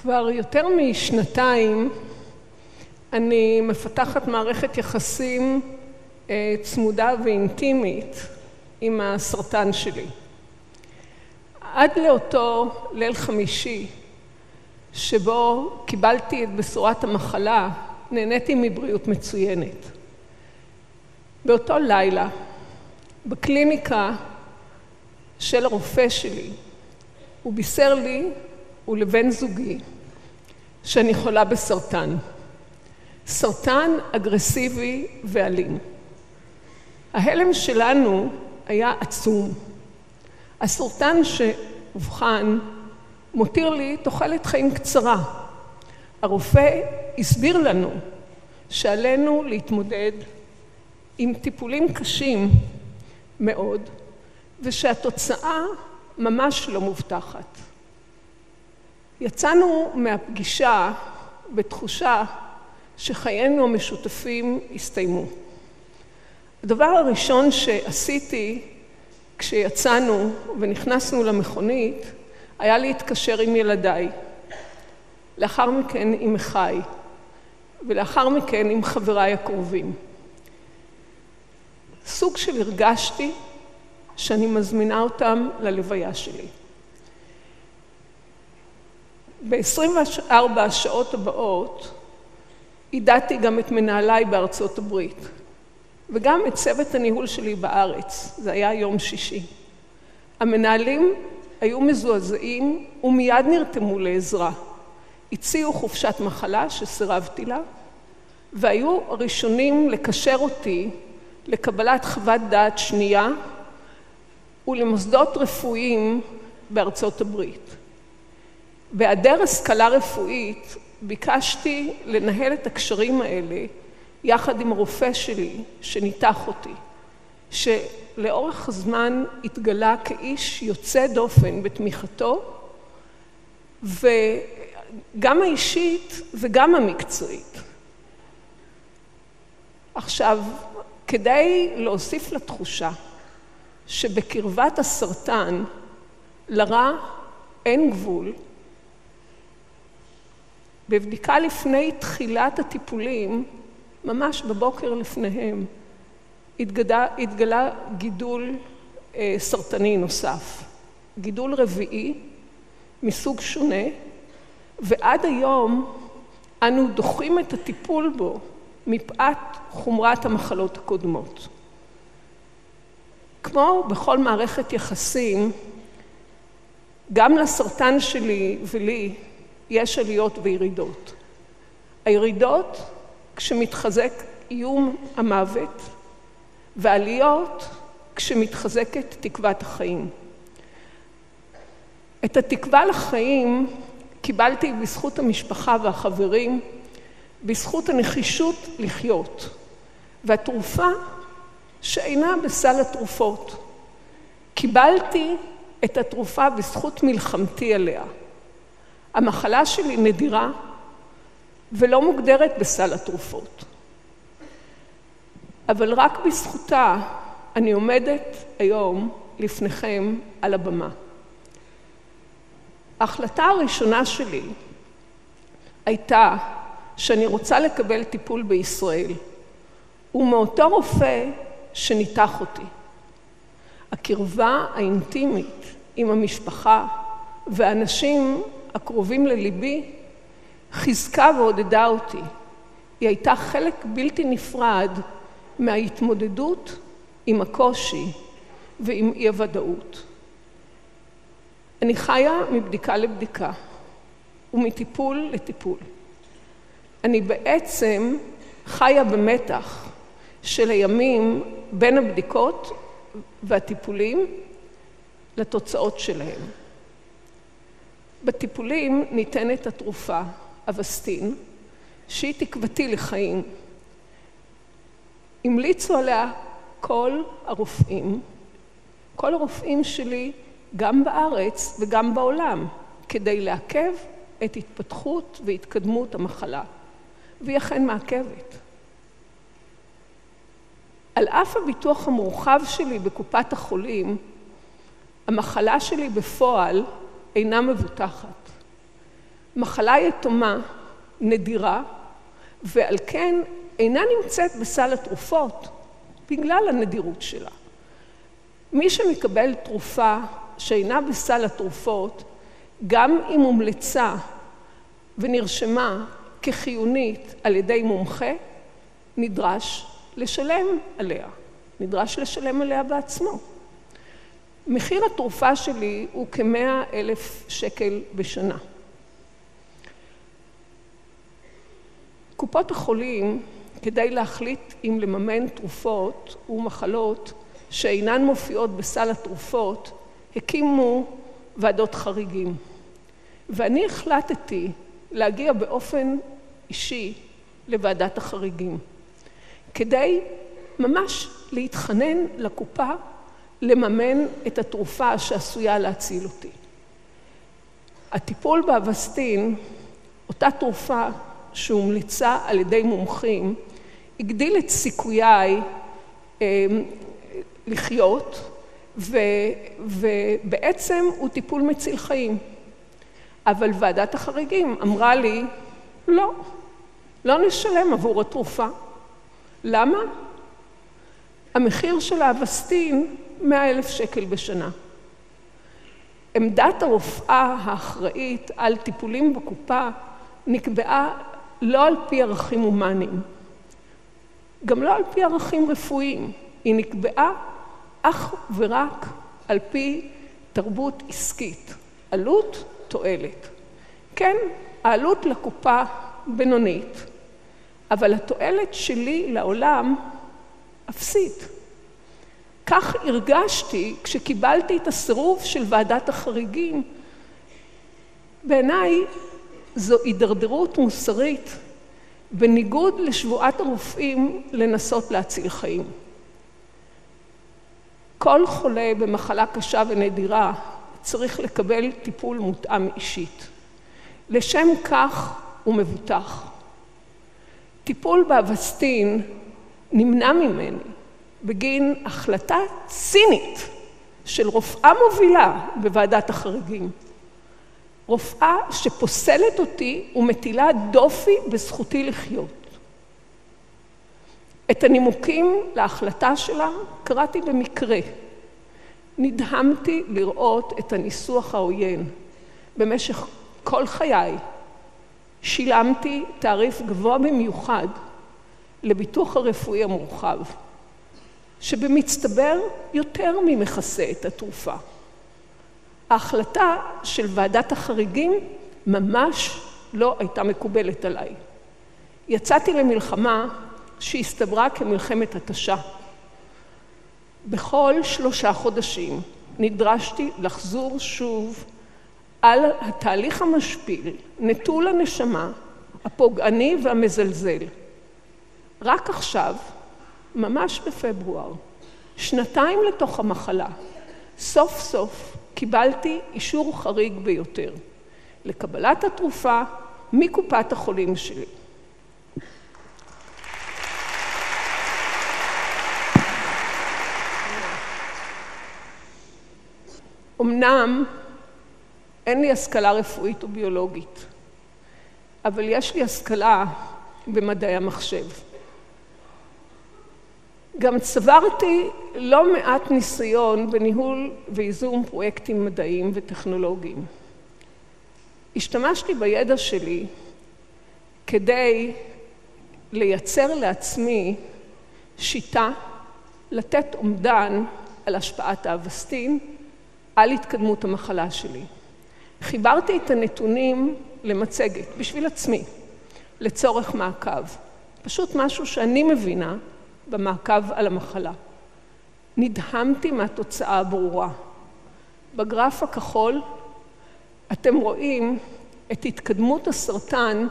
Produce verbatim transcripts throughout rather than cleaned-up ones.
כבר יותר משנתיים אני מפתחת מערכת יחסים צמודה ואינטימית עם הסרטן שלי. עד לאותו ליל חמישי שבו קיבלתי את בשורת המחלה, נהניתי מבריאות מצוינת. באותו לילה, בקליניקה של הרופא שלי, הוא בישר לי ולבן זוגי שאני חולה בסרטן. סרטן אגרסיבי ואלים. ההלם שלנו היה עצום. הסרטן שאובחן מותיר לי תוחלת חיים קצרה. הרופא הסביר לנו שעלינו להתמודד עם טיפולים קשים מאוד, ושהתוצאה ממש לא מובטחת. יצאנו מהפגישה בתחושה שחיינו המשותפים הסתיימו. הדבר הראשון שעשיתי כשיצאנו ונכנסנו למכונית, היה להתקשר עם ילדיי, לאחר מכן עם אחיי, ולאחר מכן עם חבריי הקרובים. סוג של הרגשתי שאני מזמינה אותם ללוויה שלי. ב-עשרים וארבע השעות הבאות, ידעתי גם את מנהליי בארצות הברית, וגם את צוות הניהול שלי בארץ. זה היה יום שישי. המנהלים היו מזועזעים ומיד נרתמו לעזרה. הציעו חופשת מחלה שסירבתי לה, והיו הראשונים לקשר אותי לקבלת חוות דעת שנייה ולמוסדות רפואיים בארצות הברית. בהיעדר השכלה רפואית, ביקשתי לנהל את הקשרים האלה יחד עם הרופא שלי שניתח אותי, שלאורך הזמן התגלה כאיש יוצא דופן בתמיכתו, וגם האישית וגם המקצועית. עכשיו, כדי להוסיף לתחושה שבקרבת הסרטן לרע אין גבול, בבדיקה לפני תחילת הטיפולים, ממש בבוקר לפניהם, התגלה, התגלה גידול אה, סרטני נוסף. גידול רביעי, מסוג שונה, ועד היום אנו דוחים את הטיפול בו מפאת חומרת המחלות הקודמות. כמו בכל מערכת יחסים, גם לסרטן שלי ולי יש עליות וירידות. הירידות כשמתחזק איום המוות, ועליות כשמתחזקת תקוות החיים. את התקווה לחיים קיבלתי בזכות המשפחה והחברים, בזכות הנחישות לחיות, והתרופה שאינה בסל התרופות. קיבלתי את התרופה בזכות מלחמתי עליה. המחלה שלי נדירה ולא מוגדרת בסל התרופות. אבל רק בזכותה אני עומדת היום לפניכם על הבמה. ההחלטה הראשונה שלי הייתה שאני רוצה לקבל טיפול בישראל, ומאותו רופא שניתח אותי. הקרבה האינטימית עם המשפחה והאנשים הקרובים לליבי חיזקה ועודדה אותי. היא הייתה חלק בלתי נפרד מההתמודדות עם הקושי ועם אי-הוודאות. אני חיה מבדיקה לבדיקה ומטיפול לטיפול. אני בעצם חיה במתח של הימים בין הבדיקות והטיפולים לתוצאות שלהם. בטיפולים ניתנת התרופה, אבסטין, שהיא תקוותי לחיים. המליצו עליה כל הרופאים, כל הרופאים שלי, גם בארץ וגם בעולם, כדי לעכב את התפתחות והתקדמות המחלה. והיא אכן מעכבת. על אף הביטוח המורחב שלי בקופת החולים, המחלה שלי בפועל אינה מבוטחת. מחלה יתומה נדירה, ועל כן אינה נמצאת בסל התרופות בגלל הנדירות שלה. מי שמקבל תרופה שאינה בסל התרופות, גם אם מומלצה ונרשמה כחיונית על ידי מומחה, נדרש לשלם עליה. נדרש לשלם עליה בעצמו. מחיר התרופה שלי הוא כ-מאה אלף שקל בשנה. קופות החולים, כדי להחליט אם לממן תרופות ומחלות שאינן מופיעות בסל התרופות, הקימו ועדות חריגים. ואני החלטתי להגיע באופן אישי לוועדת החריגים, כדי ממש להתחנן לקופה לממן את התרופה שעשויה להציל אותי. הטיפול באבסטין, אותה תרופה שהומלצה על ידי מומחים, הגדיל את סיכויי אה, לחיות, ו, ובעצם הוא טיפול מציל חיים. אבל ועדת החריגים אמרה לי, לא, לא נשלם עבור התרופה. למה? המחיר של האבסטין מאה אלף שקל בשנה. עמדת הרופאה האחראית על טיפולים בקופה נקבעה לא על פי ערכים הומניים, גם לא על פי ערכים רפואיים. היא נקבעה אך ורק על פי תרבות עסקית, עלות תועלת. כן, העלות לקופה בינונית, אבל התועלת שלי לעולם אפסית. כך הרגשתי כשקיבלתי את הסירוב של ועדת החריגים. בעיניי זו הידרדרות מוסרית, בניגוד לשבועת הרופאים לנסות להציל חיים. כל חולה במחלה קשה ונדירה צריך לקבל טיפול מותאם אישית. לשם כך הוא מבוטח. טיפול באבסטין נמנע ממני בגין החלטה צינית של רופאה מובילה בוועדת החריגים. רופאה שפוסלת אותי ומטילה דופי בזכותי לחיות. את הנימוקים להחלטה שלה קראתי במקרה. נדהמתי לראות את הניסוח העוין. במשך כל חיי שילמתי תעריף גבוה במיוחד לביטוח הרפואי המורחב, שבמצטבר יותר ממכסה את התרופה. ההחלטה של ועדת החריגים ממש לא הייתה מקובלת עליי. יצאתי למלחמה שהסתברה כמלחמת התשה. בכל שלושה חודשים נדרשתי לחזור שוב על התהליך המשפיל, נטול הנשמה, הפוגעני והמזלזל. רק עכשיו, ממש בפברואר, שנתיים לתוך המחלה, סוף סוף קיבלתי אישור חריג ביותר לקבלת התרופה מקופת החולים שלי. אמנם אין לי השכלה רפואית וביולוגית, אבל יש לי השכלה במדעי המחשב. גם צברתי לא מעט ניסיון בניהול וייזום פרויקטים מדעיים וטכנולוגיים. השתמשתי בידע שלי כדי לייצר לעצמי שיטה לתת אומדן על השפעת האבסטין על התקדמות המחלה שלי. חיברתי את הנתונים למצגת בשביל עצמי, לצורך מעקב. פשוט משהו שאני מבינה במעקב על המחלה. נדהמתי מהתוצאה הברורה. בגרף הכחול אתם רואים את התקדמות הסרטן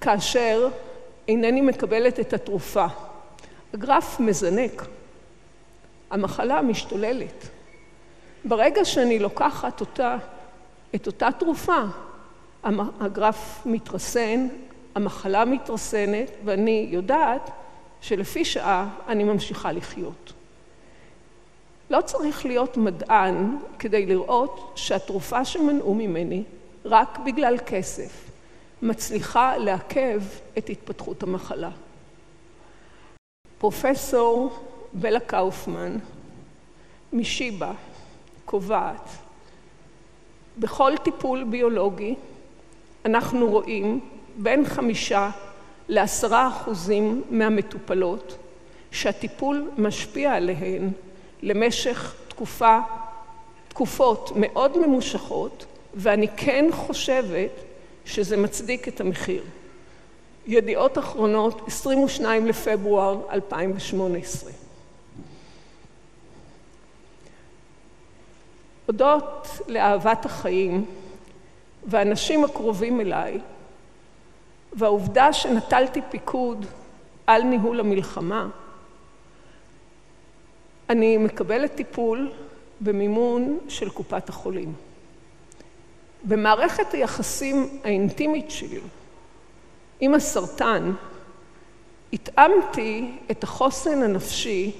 כאשר אינני מקבלת את התרופה. הגרף מזנק. המחלה משתוללת. ברגע שאני לוקחת אותה, את אותה תרופה, הגרף מתרסן, המחלה מתרסנת, ואני יודעת שלפי שעה אני ממשיכה לחיות. לא צריך להיות מדען כדי לראות שהתרופה שמנעו ממני רק בגלל כסף, מצליחה לעכב את התפתחות המחלה. פרופסור בלה קאופמן משיבא קובעת, בכל טיפול ביולוגי אנחנו רואים בין חמישה לעשרה אחוזים מהמטופלות שהטיפול משפיע עליהן למשך תקופה, תקופות מאוד ממושכות, ואני כן חושבת שזה מצדיק את המחיר. ידיעות אחרונות, עשרים ושניים לפברואר אלפיים שמונה עשרה. הודות לאהבת החיים והאנשים הקרובים אליי, והעובדה שנטלתי פיקוד על ניהול המלחמה, אני מקבלת טיפול במימון של קופת החולים. במערכת היחסים האינטימית שלי עם הסרטן, התאמתי את החוסן הנפשי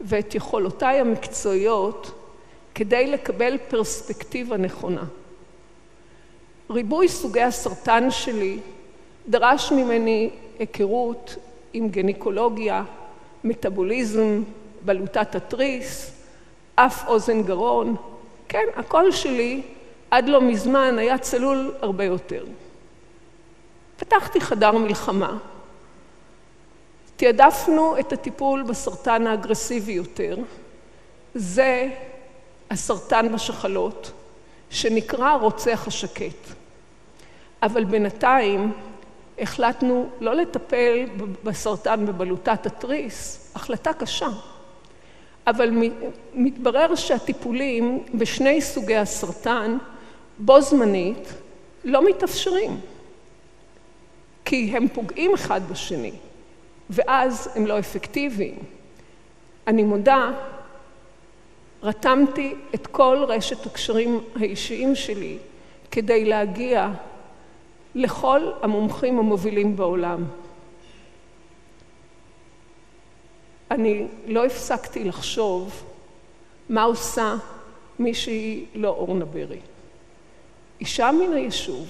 ואת יכולותיי המקצועיות כדי לקבל פרספקטיבה נכונה. ריבוי סוגי הסרטן שלי דרש ממני היכרות עם גניקולוגיה, מטאבוליזם, בלוטת התריס, אף אוזן גרון. כן, הקול שלי עד לא מזמן היה צלול הרבה יותר. פתחתי חדר מלחמה. תיעדפנו את הטיפול בסרטן האגרסיבי יותר. זה הסרטן בשחלות, שנקרא רוצח השקט. אבל בינתיים החלטנו לא לטפל בסרטן בבלוטת התריס, החלטה קשה. אבל מתברר שהטיפולים בשני סוגי הסרטן בו זמנית לא מתאפשרים, כי הם פוגעים אחד בשני, ואז הם לא אפקטיביים. אני מודה, רתמתי את כל רשת הקשרים האישיים שלי כדי להגיע לכל המומחים המובילים בעולם. אני לא הפסקתי לחשוב מה עושה מישהי לא אורנה ברי. אישה מן היישוב,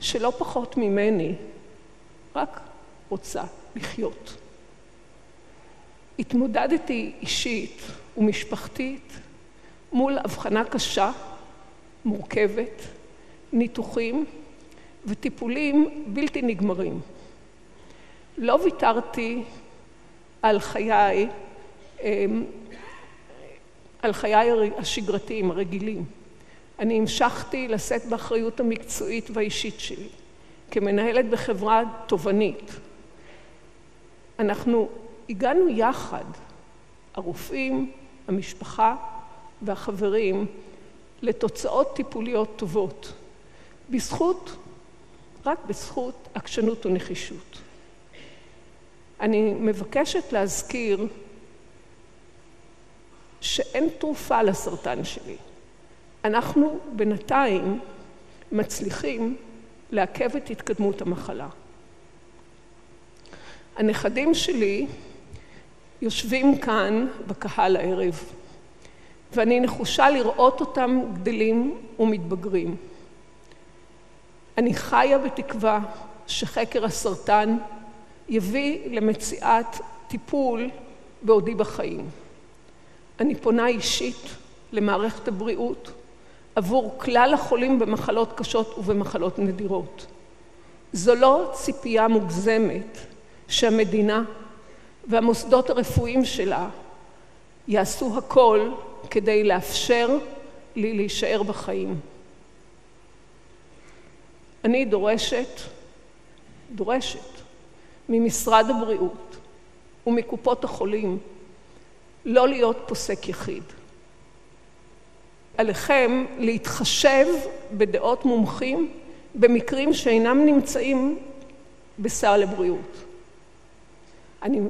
שלא פחות ממני, רק רוצה לחיות. התמודדתי אישית ומשפחתית מול הבחנה קשה, מורכבת, ניתוחים וטיפולים בלתי נגמרים. לא ויתרתי על חיי, על חיי השגרתיים, הרגילים. אני המשכתי לשאת באחריות המקצועית והאישית שלי, כמנהלת בחברה תובנית. אנחנו הגענו יחד, הרופאים, המשפחה והחברים, לתוצאות טיפוליות טובות, בזכות, רק בזכות, עקשנות ונחישות. אני מבקשת להזכיר שאין תרופה לסרטן שלי. אנחנו בינתיים מצליחים לעכב את התקדמות המחלה. הנכדים שלי יושבים כאן בקהל הערב, ואני נחושה לראות אותם גדלים ומתבגרים. אני חיה בתקווה שחקר הסרטן יביא למציאת טיפול בעודי בחיים. אני פונה אישית למערכת הבריאות עבור כלל החולים במחלות קשות ובמחלות נדירות. זו לא ציפייה מוגזמת שהמדינה והמוסדות הרפואיים שלה יעשו הכל כדי לאפשר לי להישאר בחיים. אני דורשת, דורשת, ממשרד הבריאות ומקופות החולים, לא להיות פוסק יחיד. עליכם להתחשב בדעות מומחים במקרים שאינם נמצאים בסל הבריאות. אני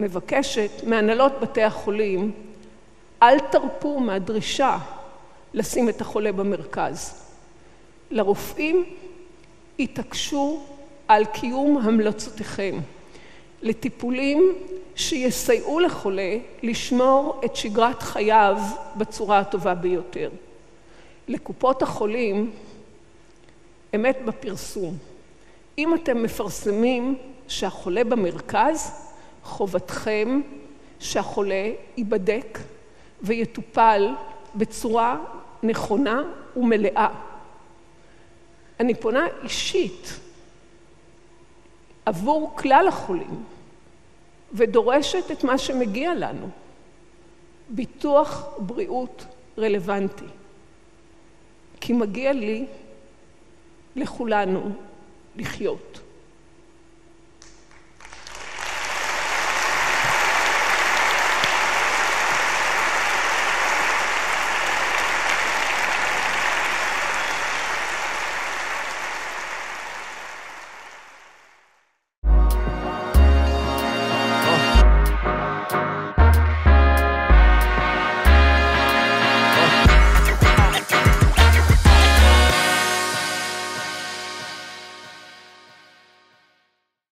מבקשת מהנהלות בתי החולים, אל תרפו מהדרישה לשים את החולה במרכז. לרופאים התעקשו על קיום המלצותיכם לטיפולים שיסייעו לחולה לשמור את שגרת חייו בצורה הטובה ביותר. לקופות החולים אמת בפרסום. אם אתם מפרסמים שהחולה במרכז, חובתכם שהחולה ייבדק ויטופל בצורה נכונה ומלאה. אני פונה אישית עבור כלל החולים ודורשת את מה שמגיע לנו. ביטוח בריאות רלוונטי. כי מגיע לי, לכולנו, לחיות.